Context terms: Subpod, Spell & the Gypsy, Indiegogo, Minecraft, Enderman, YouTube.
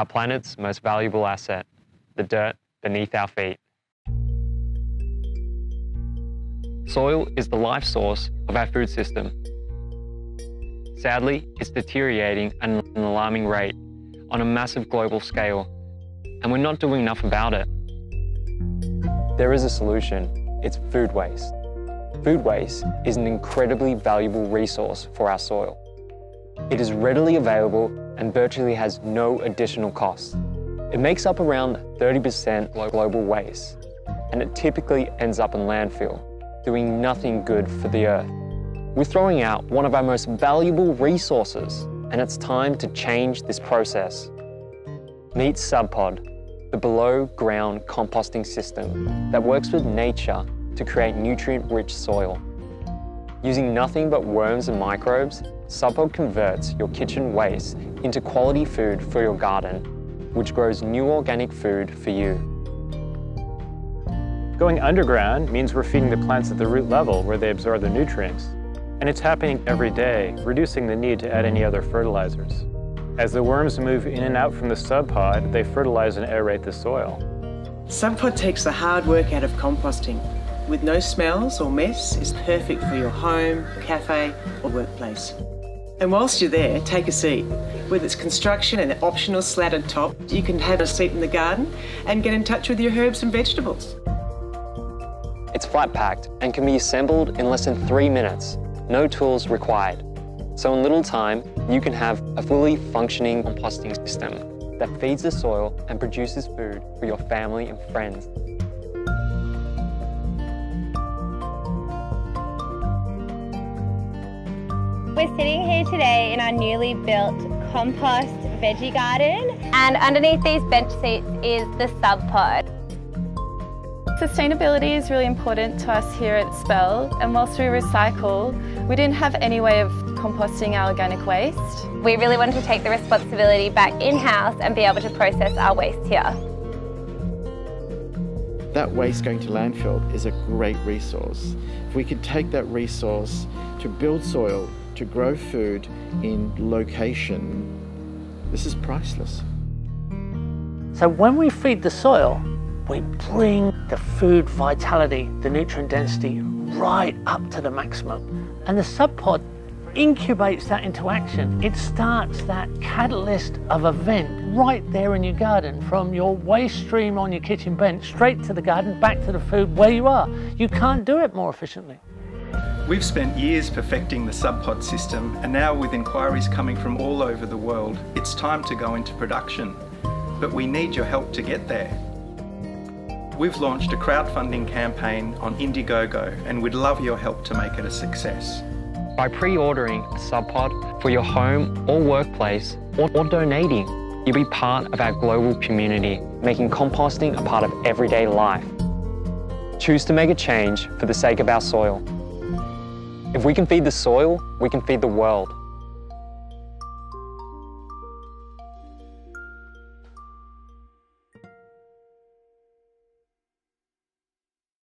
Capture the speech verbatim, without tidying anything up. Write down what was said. our planet's most valuable asset, the dirt beneath our feet. Soil is the life source of our food system. Sadly, it's deteriorating at an alarming rate on a massive global scale, and we're not doing enough about it. There is a solution. It's food waste. Food waste is an incredibly valuable resource for our soil. It is readily available and virtually has no additional cost. It makes up around thirty percent of global waste, and it typically ends up in landfill, doing nothing good for the earth. We're throwing out one of our most valuable resources, and it's time to change this process. Meet Subpod, the below-ground composting system that works with nature to create nutrient-rich soil. Using nothing but worms and microbes, Subpod converts your kitchen waste into quality food for your garden, which grows new organic food for you. Going underground means we're feeding the plants at the root level where they absorb the nutrients. And it's happening every day, reducing the need to add any other fertilizers. As the worms move in and out from the subpod, they fertilize and aerate the soil. Subpod takes the hard work out of composting. With no smells or mess, it's perfect for your home, cafe, or workplace. And whilst you're there, take a seat. With its construction and the optional slatted top, you can have a seat in the garden and get in touch with your herbs and vegetables. It's flat-packed and can be assembled in less than three minutes. No tools required. So in little time, you can have a fully functioning composting system that feeds the soil and produces food for your family and friends. We're sitting here today in our newly built compost veggie garden, and underneath these bench seats is the subpod. Sustainability is really important to us here at Spell, and whilst we recycle, we didn't have any way of composting our organic waste. We really wanted to take the responsibility back in-house and be able to process our waste here. That waste going to landfill is a great resource. If we could take that resource to build soil, to grow food in location, this is priceless. So when we feed the soil, we bring the food vitality, the nutrient density, right up to the maximum. And the subpod incubates that into action. It starts that catalyst of event right there in your garden, from your waste stream on your kitchen bench, straight to the garden, back to the food where you are. You can't do it more efficiently. We've spent years perfecting the subpod system, and now with inquiries coming from all over the world, it's time to go into production. But we need your help to get there. We've launched a crowdfunding campaign on Indiegogo, and we'd love your help to make it a success. By pre-ordering a subpod for your home or workplace, or, or donating, you'll be part of our global community, making composting a part of everyday life. Choose to make a change for the sake of our soil. If we can feed the soil, we can feed the world.